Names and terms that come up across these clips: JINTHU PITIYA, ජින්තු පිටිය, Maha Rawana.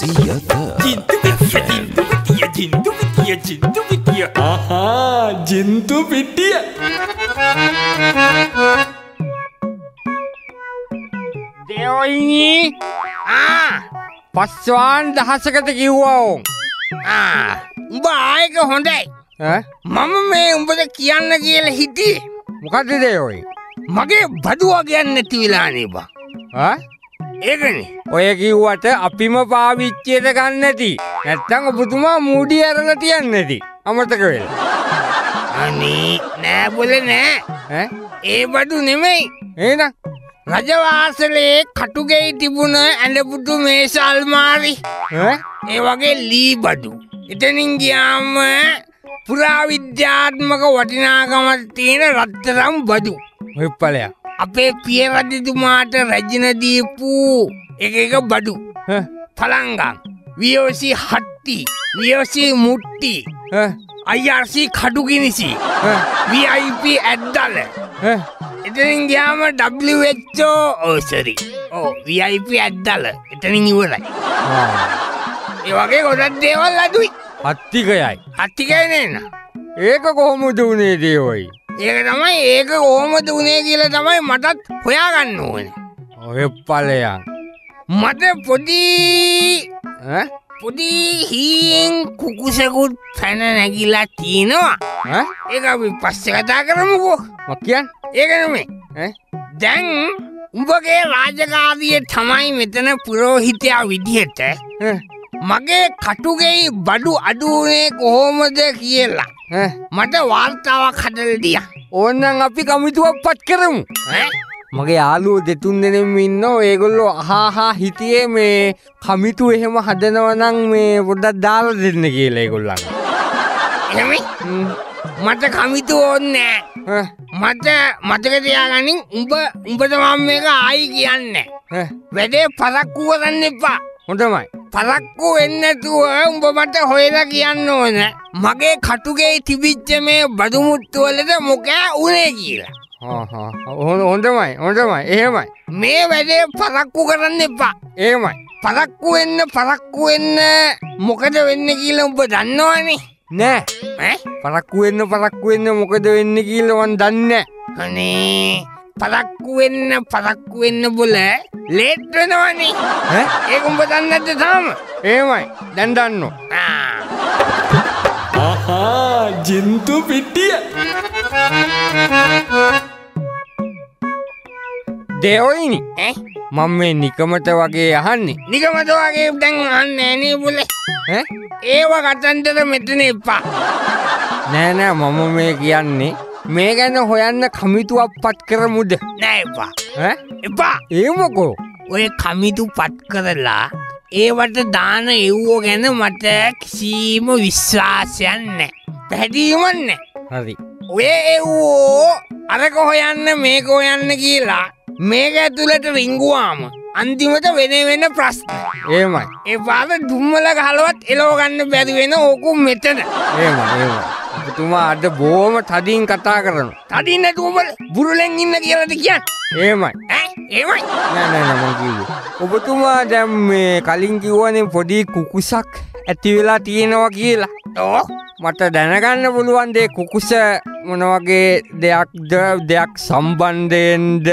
जिंधु पिटिया आहा जिंधु पिटिया। देवयनी पस्वान दहशत की हुआ बाय के होंडे मम में उम्बद कियान न गेल हिती मुकाते देवय मगे भदुआ ज्ञान न तिलानी बा ह ඒකනේ ඔය කිව්වට අපිම පාවිච්චියට ගන්න නැති නැත්තම් ඔබතුමා මූඩි අරලා තියන්නේ නැති අමතක වෙලා අනේ නෑ බොලේ නෑ ඈ ඒ බඩු නෙමෙයි එහෙනම් රජවාසලේ කටුගේ තිබුණ ඇඳපුඩු මේස අල්මාරි ඈ ඒ වගේ ලී බඩු එතනින් ගියාම පුරාවිද්‍යාත්මක වටිනාකමක් තියෙන රත්තරන් බඩු ඔය පළයා අපේ පිය රජතුමාට රජින දීපු එක බඩු තලංගම් VOC හට්ටි VOC මුට්ටි IRC කඩු ගිනිසි VIP ඇද්දල එතනින් ගියාම WHO VIP ඇද්දල එතනින් ඉවරයි ඒ වගේ ගොඩක් දේවල් අඩුයි අත්තිකයයි අත්තිකය නේන ඒක කොහොමද උනේ දේවයි ඒක තමයි ඒක කොහොමද උනේ කියලා තමයි මටත් හොයාගන්න ඕනේ. ඔය පළයන්. මට පොඩි හීන් කුකුසෙකුත් පැන නැගිලා තිනවා. ඒක අපි පස්සේ කතා කරමුකෝ. මොකක් කියන්නේ? ඒක නෙමෙයි. දැන් උඹගේ රාජකාරියේ තමයි මෙතන පුරෝහිතයා විදිහට මගේ කටුගේ බඩු අඩු උනේ කොහොමද කියලා. मत वार्ता खदल दिया और नंग अपी कमी तो पट करूं मगे आलू देतुने ने मिन्नो एगोलो हा हा हितिए में खमी तो हे म हदन वनंग में बड़ा दाल देने के लिए एगोला एमी मत खमी तो ओने मत मत के दिया गानी उंब उंब तमाम में का आई ज्ञान ने वेदे फरक कुवरन्ने पा හොඳමයි පරක්කු වෙන්නේ නැතුව උඹ මට හොයලා කියන්න ඕන මගේ කටුගේ තිබිච්ච මේ බඩු මුට්ටු වලද මොකෑ උනේ කියලා. හා හා හොඳමයි හොඳමයි එහෙමයි. මේ වැඩේ පරක්කු කරන්න එපා. එහෙමයි. පරක්කු වෙන්න මොකද වෙන්නේ කියලා උඹ දන්නවනේ. නෑ. ඈ පරක්කු වෙන්න මොකද වෙන්නේ කියලා මන් දන්නේ නෑ. අනේ පරක්කු වෙන්න බොල ලේට් වෙනවනේ ඈ ඒක උඹ දන්නේ නැද්ද තාම එහෙමයි දැන් දන්නෝ ආහා ජින්තු පිටිය දෙවයිනි ඈ මම මේ නිකමත වගේ අහන්නේ නිකමත වගේ දැන් අහන්නේ නේ බොල ඈ ඒව කතන්දර මෙතන එපා නෑ නෑ මම මේ කියන්නේ මේ ගැන හොයන්න කමිටුවක් පත් කරමුද නෑ එපා ඈ එපා එහෙමකෝ ඔය කමිටු පත් කරලා ඒවට දාන එව්ව ගැන මට කිසිම විශ්වාසයක් නෑ පැහැදීමක් නෑ හරි ඔය එව්ව අරක හොයන්න මේක හොයන්න කියලා මේක ඇතුළට රිංගුවාම අන්තිමට වෙන ප්‍රශ්න එහෙමයි ඒ වාද දුම්මල ගහලවත් එලව ගන්න බැරි වෙන ඕකු මෙතන එහෙමයි තුමා අද බොහොම තදින් කතා කරනවා. තදින් නැතුවම බුරුලෙන් ඉන්න කියලාද කියන්නේ? එහෙමයි. ඈ එහෙමයි. නෑ මම කිව්වේ. ඔබතුමා දැන් මේ කලින් කිව්වනේ පොඩි කුකුසක් ඇති වෙලා තියෙනවා කියලා. ඕ මට දැනගන්න පුළුවන් මේ කුකුස මොන වගේ දෙයක් සම්බන්ධයෙන්ද?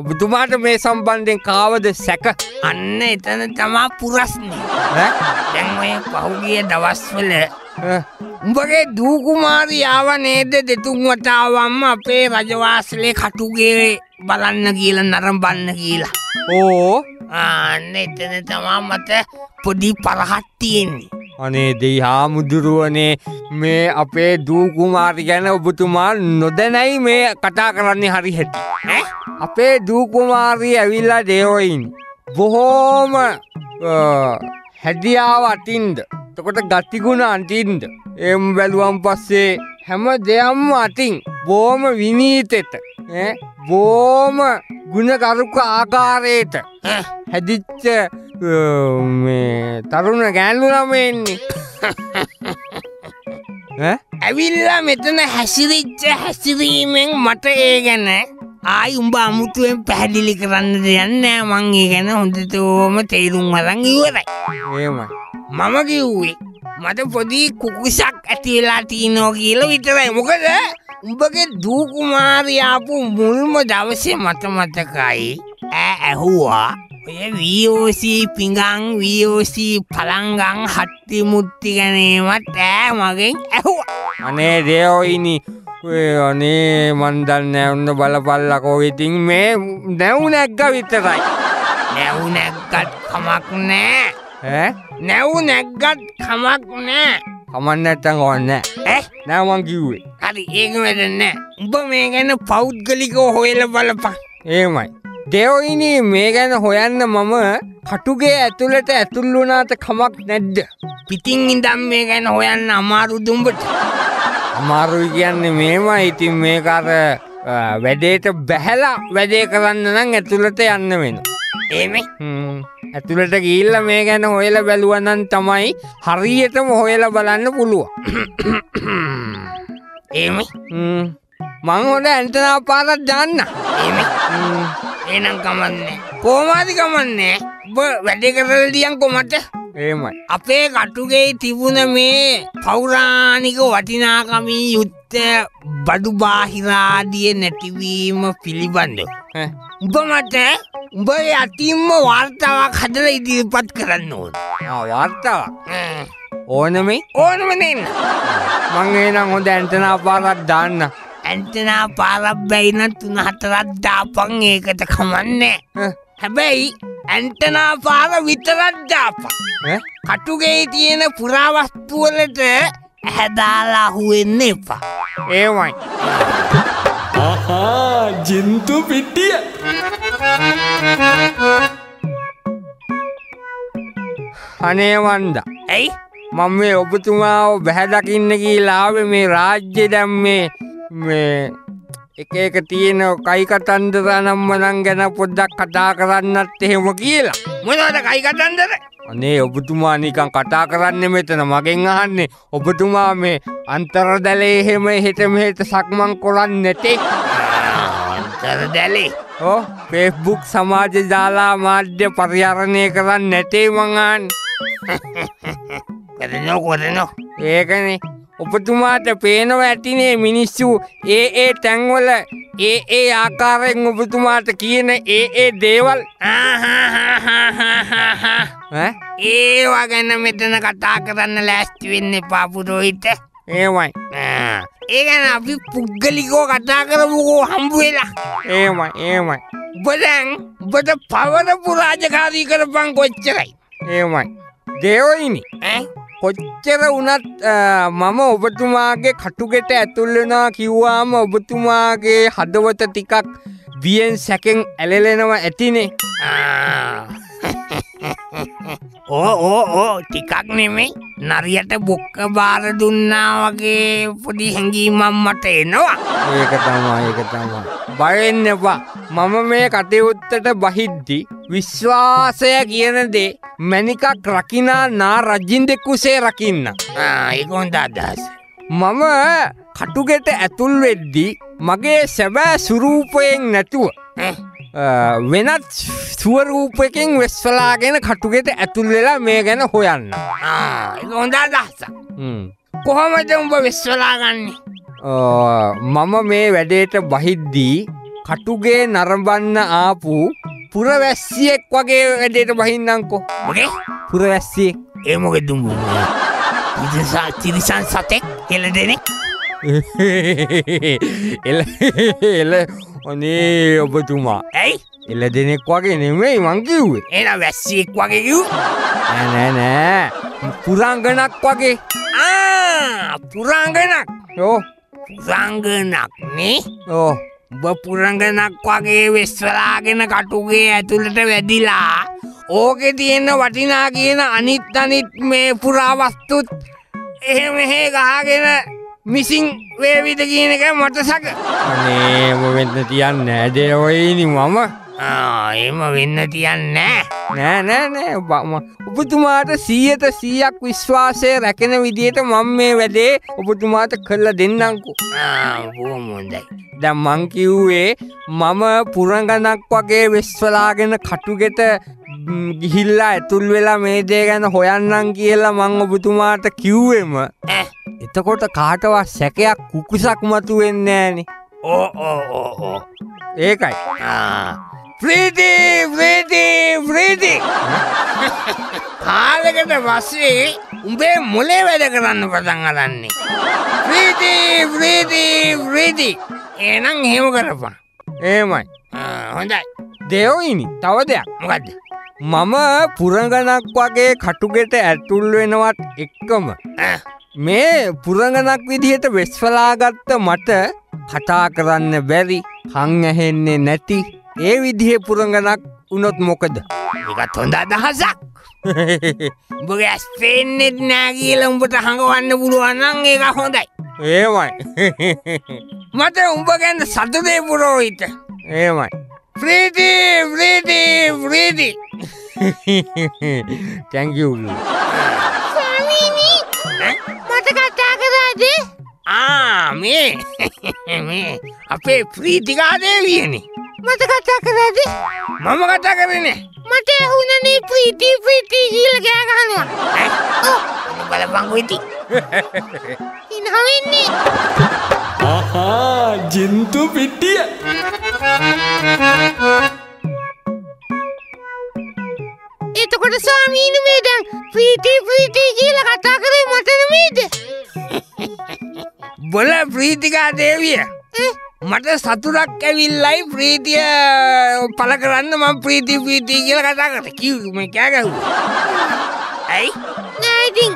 ඔබතුමාට මේ සම්බන්ධයෙන් කාවද සැක? අන්න එතන තමයි ප්‍රශ්නේ. ඈ දැන් ඔය පහුගිය දවස්වල උඹගේ දූ කුමාරී ආව නේද දෙතුන් වතාවක්ම අපේ රජවාසලේ කටුගේ බලන්න කියලා නරඹන්න කියලා. ඕ අනේ එතන තමයි මට පොඩි පරහක් තියෙන්නේ. අනේ දෙයි හාමුදුරුවනේ මේ අපේ දූ කුමාරී ගැන ඔබතුමා නොදැනයි මේ කතා කරන්නේ හරි හැටි. ඈ අපේ දූ කුමාරී ඇවිල්ලා දේවයින් බොහොම හැදියාව අටින්ද එතකොට ගතිගුණ අන්තින්ද එම් බැලුවම් පස්සේ හැම දෙයක්ම අතින් බොහොම විනීතෙට බොහොම ගුණකරුක ආකාරයට හැදිච්ච මේ තරුණ ගෑනු ළමයි ඉන්නේ ඇවිල්ලා මෙතන හැසිරීමෙන් මට ඒ ගැන आई उम्बा मुतु एम पहली करने देने मांगी के ना होते तो मैं तेरुंगा रंगी हो रहा है मामा की हुई मतलब पौधी कुकुशक अतिलातीनों की लो इतना मुकद है उम्बा के दूकुमार यहाँ पर मूल में दावसे मत मत काई ऐ हुआ ये वीओसी पिंगांग वीओसी फलांगांग हट्टी मुट्टी के निमत ऐ मागे ऐ हुआ अने देव इनी अने मंदन ने उन बलपाल को इतिंग में नेउनेक्का वितराई नेउनेक्का खमाकने हैं नेउनेक्का खमाकने खमाने तंगोने हैं ना मंगीवे अरे एक में देने उप में क्या ना पाउट गली को होएला बलपाल ये माय देव इनी में क्या ना होया ना मम्मा खटुगे ऐतुलते ऐतुलुना ते खमाक नेद पितिंग इंदाम में क्या ना होया ना हमारू दुम्बट मारुगियाने मेमा इति मेकार वैदे तो बहला वैदे कराने नंगे तुलते अन्ने में एमे तुलते कीला मेगा न होएला बलुआ नंत तमाई हरीये तो होएला बलाने पुलुआ एमे माँगोंडे अंतना पारा जानना एमे एनं कमन्ने कोमारी कमन्ने वैदे करने दियं कोमते අපේ කටුගේ තිබුණ මේ පෞරාණික වටිනාකමින් යුක්ත බඩු බාහිර ආදී නැතිවීම පිළිබඳව උඹ මට උඹ යටිම වර්තාවක් හදලා ඉදිරිපත් කරන්න ඕන. ආ වර්තාවක්. ඕනමයි ඕනම නෙන්න. මං එනං හොඳ ඇන්ටනා පාරක් දාන්න. ඇන්ටනා පාරක් බැයි නම් 3-4ක් දාපන් ඒකට කමන්නේ. හැබැයි ඇන්ටනා පාර විතරක් දාපන්. කටුගේ තියෙන පුරාවස්තු වලට ඇහැදාලා හුවෙන්න එපා. ඒවයි. ආහා ජින්තු පිටිය. අනේ වන්දා. ඇයි? මම මේ ඔබතුමාව බැහැ දකින්න කියලා ආවේ මේ රාජ්‍ය දැන් මේ එක එක තියෙන කයි කතන්දර නම් මනම් ගැන පොඩ්ඩක් කතා කරන්නත් එහෙම කියලා. මොනවද කයි කතන්දර? अने ओबतुमा निका कटा कराने में तो नमागे नहान ने ओबतुमा में अंतर दले है में हित में तो सकमंग कोलान नेते अंतर दले ओ फेसबुक समाज जाला माध्य पर्यावरण करान नेते मंगान करनो एक ने ओबतुमा तो पेनो ऐटी ने मिनिस्सू ए टंगल ए आकार ओबतुमा तो किए ने ए देवल हा हैं ये वागे ना मितना का ताकतन लास्ट विन ने पापु रोहित ये वाई ये क्या ना अभी पुगली को का ताकत वो हम बोला ये वाई बदंग बता पावर पुरा जगह दिकर बंग कोच्चराई ये वाई देव ही नहीं कोच्चरा उन्हत मामा ओबतुमा के खटुगे ते ऐतुलना किवा हम ओबतुमा के हदवत तिकाक बीएन सेकेंड एलेलेना वा ऐतिने ओ टिकाक ने में नारियते बुक बार दुन्ना वगे पुडी हंगी मम्मा ते नो एक तमा बायन ने बा मम्मा में कटे उत्तट बहिद्दी विश्वासय गियने दे मनिका रकिना ना रजिंदे कुसे रकिना हां एक होंदा दास मम्मा खटुगेट अतुल वेद्दी मगे सेवा स्वरूपයෙන් නැතුව වෙනත් ස්වරූපකින් වෙස්වලාගෙන කටුගෙට ඇතුල් වෙලා මේ ගැන හොයන්න. ආ ඒක හොඳ අදහසක්. කොහොමද උඹ වෙස්වලා ගන්නෙ? මම මේ වැඩේට බහිද්දී කටුගේ නරඹන්න ආපු පුරවැස්සියෙක් වගේ වැඩේට බහින්නම්කෝ. මොකේ? පුරවැස්සියෙක්. ඒ මොකෙද උඹ? ඉතින් සතෙක් කියලා දෙන්නේ. अने ओबतुमा ऐ इले देने क्वागे ने में मांगी हुए ए ना वैसी क्वागे क्यों ना ना पुरांगना क्वागे आ पुरांगना ओ पुरांगना ने ओ ब पुरांगना क्वागे वेस्वलागे ना काटुगे ऐतुलटे वेदिला ओके तीन वटिना की ना अनित अनित में पुरा वस्तु ए में है कहा के ना मिसिंग वे भी तो कीने का मटरसाइकिल अने वो में तो यार नए दे वही नहीं मामा මං කිව්වේ මම පුරංගනක් වගේ වෙස්වලාගෙන කටුගෙට ගිහිල්ලා ඇතුල් වෙලා මේ දේ ගැන හොයන්නම් කියලා මං ඔබතුමාට කිව්වෙම එතකොට කාටවත් සැකයක් කුකුසක් මතුවෙන්නේ නෑනේ. ඕ ඕ ඕ ඒකයි. ප්‍රීති ප්‍රීති ප්‍රීති කාලකට පස්සේ උඹේ මොලේ වැඩ කරන්න පටන් අරන්නේ. ප්‍රීති ප්‍රීති ප්‍රීති එහෙනම් එහෙම කරපන්. එහෙමයි. හොඳයි. දෙවෙනි තව දෙයක්. මොකද්ද? මම පුරංගනක් වගේ කටුගෙට ඇතුල් වෙනවත් එක්කම මේ පුරංගනක් විදිහට වෙස්වලා ගත්ත මට කතා කරන්න බැරි, හං ඇහෙන්නේ නැති ඒ විදිහේ පුරංගනක් වුණොත් මොකද? ඒකත් හොඳ අදහසක්. උඹගේ ඇස් පේන්නේ නැහැ කියලා උඹට හංගවන්න පුළුවන් නම් ඒක හොඳයි. එහෙමයි. මට උඹ ගැන සතුටේ පුරෝහිත. එහෙමයි. ප්‍රීති ප්‍රීති ප්‍රීති thank you. අපේ ප්‍රීතිකා දේවියනේ මට කතා කරාද? මම කතා කරන්නේ මට ඇහුණනේ ප්‍රීති ප්‍රීති කියලා ගෑ ගහනවා. බලපන් කොයිද? ඉනවෙන්නේ. ආහා ජින්තු පිටිය. එතකොට ස්වාමීනි මේ දැන් ප්‍රීති ප්‍රීති කියලා කතා කරේ මට නෙමෙයිද? බොල ප්‍රීතිකා දේවිය මට සතුටක් ඇවිල්ලයි ප්‍රීතිය පළ කරන්න මම ප්‍රීති ප්‍රීති කියලා කතා කරේ. කිව්වේ මම කෑ ගැහුවා. ඇයි? නෑ ඉතින්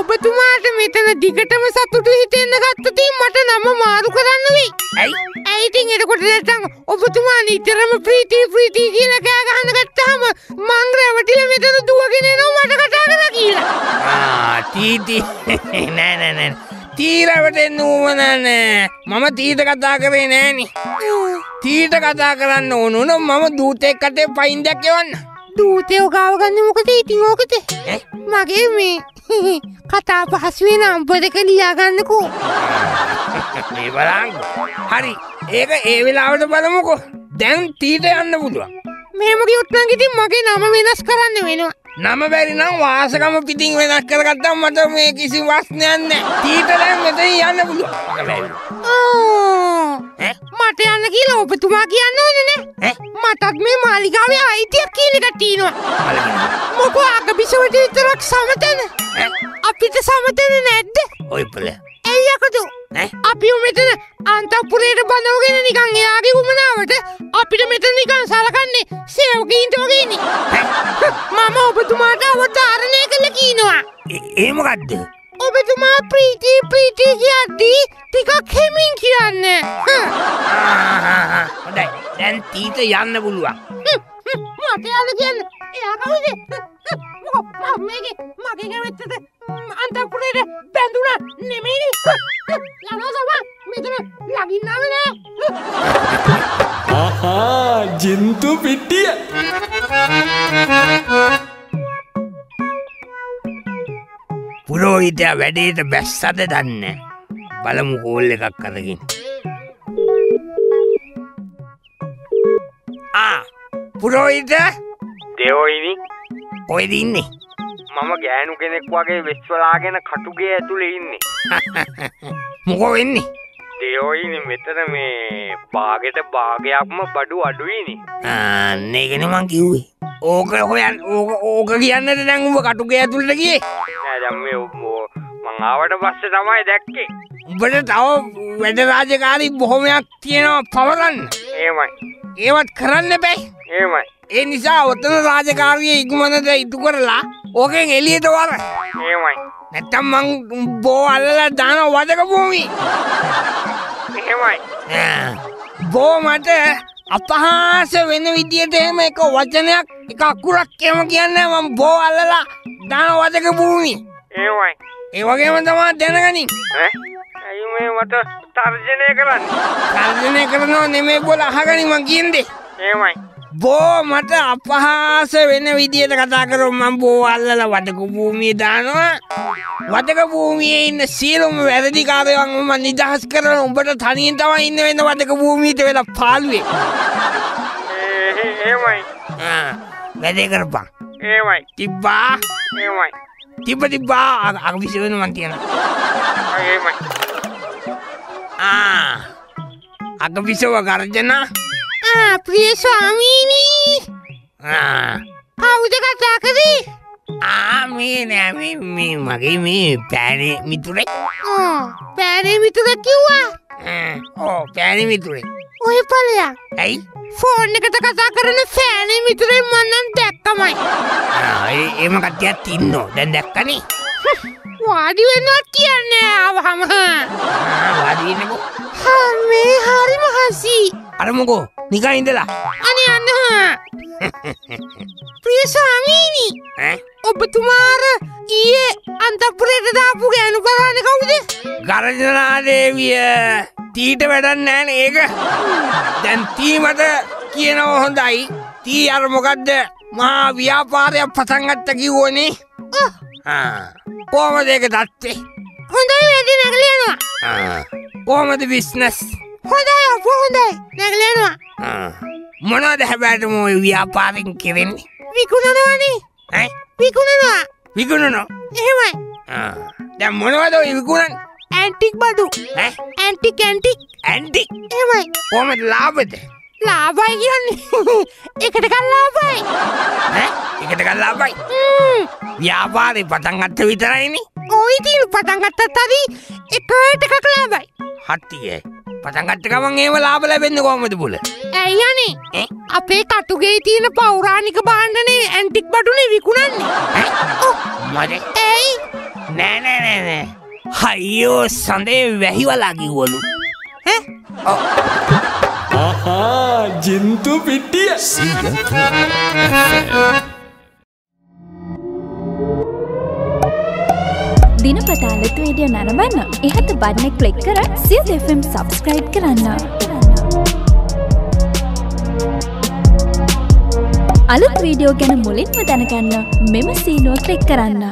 ඔබතුමාට මෙතන දිගටම සතුටු හිතෙන්න ගත්තොතින් මට නම මාරු කරන්න වෙයි. ඇයි? ඇයි ඉතින් එතකොට නැත්තම් ඔබතුමා නිතරම ප්‍රීති ප්‍රීති කියලා කෑ ගහන ගත්තාම මං රැවටිලා මෙතන දුවගෙන එනවා මට කතා කරලා කියලා. ආ තීටි නෑ නෑ නෑ තීරවට එන්න ඕනනේ. මම තීට කතා කරේ නෑනේ. තීට කතා කරන්න ඕන නම් මම දූතෙක් අතේ පයින්දක් එවන්න. දූතයෝ ගාව ගන්න මොකද ඉතින් ඕකද? මගේ මේ කතා පහසුවේ නම්බරක ලියා ගන්නකෝ. මේ බලන්න. හරි. ඒක ඒ වෙලාවට බලමුකෝ. දැන් තීට යන්න පුළුවන්. මෙහෙම ගියොත් නම් ඉතින් මගේ නම වෙනස් කරන්න වෙනවා. නම බැරි නම් වාසකම පිටින් වෙනස් කරගත්තාම මට මේ කිසි වස්නයක් නැහැ. ඊට දැන් මෙතෙන් යන්න පුළුවන්. ඕ මට යන්න කියලා ඔබතුමා කියන්න ඕනේ නේ. මටත් මේ මාලිගාවේ අයිතියක් කියලා එකක් තියෙනවා. මොකෝ අගබිසවට විතරක් සමතන. අපිට සමතන නැද්ද? ඔය බලන්න. ඇයි යකදෝ? අපි මෙතන අන්තපුරේට බඳවගෙන නිකන් එයාගේ උමනාවට අපිට මෙතන නිකන් සලකන්නේ සේවකීන්ට වගේනේ. මම ඔබතුමාට අවධාරණය කළා කියනවා. ඒ මොකද්ද? ඔබතුමා ප්‍රීති ප්‍රීති කියද්දී ටිකක් හැමින් කියන්නේ. හොඳයි. දැන් තීත යන්න පුළුවන්. මට යන්න කියන්න. එයා කවුද? මොකක් මගේ ගෙවෙත්තද? අන්තපුරේට බැඳුණා නෙමෙයිනේ. जिंतु पिटिया पुरोहितया වැඩේට බැස්සද දන්නේ බලමු. කෝල් එකක් අරගෙන පුරෝහිත දේවයිනි කොහෙද ඉන්නේ? මම ගෑනු කෙනෙක් වගේ වෙස්වලාගෙන කටුගේ ඇතුලේ ඉන්නේ. මොකෝ වෙන්නේ? දේවයිනි මෙතන මේ බාගෙට බාගයක්ම බඩු අඩුයිනේ. නේගෙන මං කිව්වේ. ඕක හොයන් ඕක කියන්නද දැන් උඹ කටුගේ ඇතුළට ගියේ? නෑ දැන් මේ මං ආවට පස්සේ තමයි දැක්කේ. උඹට තව වැඩ රාජකාරී බොහොමයක් තියෙනවා පවරන්න. එහෙමයි. ඒවත් කරන්න බෑ. එහෙමයි. ඒ නිසා ඔතන රාජකාරියේ ඉක්මනට ඉටු කරලා ඕකෙන් එළියට වර. එහෙමයි. නැත්තම් මං බෝ අල්ලලා දාන වදක භූමි. එහෙමයි. බෝ මට අපහාස වෙන විදියට එහෙම එක වචනයක් එක අකුරක් එහෙම කියන්නේ මං බෝ අල්ලලා දාන වදක භූමි. එහෙමයි. ඒ වගේම තමයි දැනගනින්. ඇයි මේ මට තර්ජනය කරන්නේ? තර්ජනය කරනව නෙමෙයි බෝල අහගනි මං කියන්නේ. එහෙමයි. බෝ මට අපහාස වෙන විදියට කතා කරොත් මම බෝ අල්ලලා වදක භූමිය දානවා. වදක භූමියේ ඉන්න සීලම වැරදිකාරයන් මම නිදහස් කරලා උඹට තනියෙන් තමයි ඉන්න වෙන වදක භූමියට වෙලා පාළුවේ. එහෙමයි. වැඩේ කරපන්. එහෙමයි. තිබ්බා. එහෙමයි. තිබ්බා අගවිස වෙන මන් තියනවා. එහෙමයි. අගවිසව ගර්ජනා प्रिय स्वामीनी कथा करी मित्र प्यारे मित्र ओए पलिया आई फोन ने कथा कथा करने फैने मित्र मनन देख कमाई ए म कत्या तीन नो दन देख कनी वादी वे नो कियाने अब हम वादी ने को हां मैं हारी महासी अरे मुगो निका इंदला अने अन्ना प्रिय स्वामीनी अब तुम्हार ये अंतपुरेट दापु के अनुकरण कौन दे गारजना देवी तीट वेडन नैन एक जन ती मत किए ना होंदाई ती यार मुकद्द महा व्यापार या पतंगत की होनी हाँ कोम देख दाते होंदाई वेदी नगली ना कोम दे बिजनेस होंदाई अब होंदाई नगली ना මොනවද හැබැයි මො ව්‍යාපාරින් කෙරෙන්නේ විකුණනවානේ ඈ විකුණනවා එහෙමයි දැන් මොනවද ඔය විකුණන්නේ ඇන්ටික් බඩු ඈ ඇන්ටික් එහෙමයි කොහමද ලාභද ලාභයි කියන්නේ එකට ගන්න ලාභයි ඈ එකට ගන්න ලාභයි ව්‍යාපාරේ පටන් ගන්න විතරයිනේ ඔය දින පටන් ගන්නත් හරි එකට එකක් ලාභයි හතියේ පටන් ගන්න ගමන් එහෙම ලාභ ලැබෙන්නේ කොහමද බුල यानी अपे काटू गई थी न पौराणिक बांड ने एंटिक बड़ू ने विकुणन ओ मजे ए ने ने ने ने हायो संदे वही वाला की बोलू हैं आहा जिंतु पिटिया दिनपता लेते वीडियो नरमन एहत बाद में क्लिक करा सिद एफएम सब्सक्राइब करना අලුත් වීඩියෝ ගැන මුලින්ම දැනගන්න මෙම සීනුව ක්ලික් කරන්න.